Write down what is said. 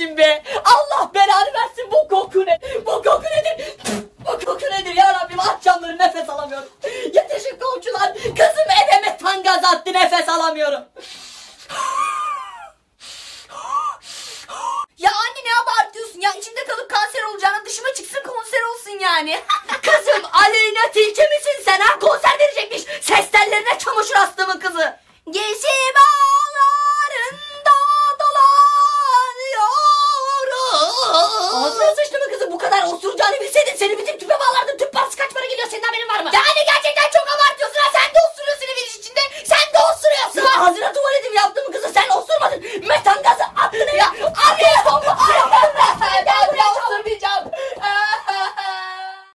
versin be. Allah belanı versin, bu koku ne? Bu koku nedir? Bu koku nedir ya Rabbim? Akşamları nefes alamıyorum. Yetişin komşular, kızım evime tangaz attı, nefes alamıyorum. Ya anne ne abartıyorsun ya, içimde kalıp kanser olacağına dışıma çıksın konser olsun yani. Kızım Aleyna Tilki misin sen ha? Konser verecekmiş. Ses tellerine çamaşır astı mı kızı? Geçim ağlarında dolanıyorum. Ağzına sıçtı mı kızım? Bu kadar osuracağını bilseydin seni bizim tüpe bağlardım. Tüp parası kaç para geliyor, senin haberin var mı? Yani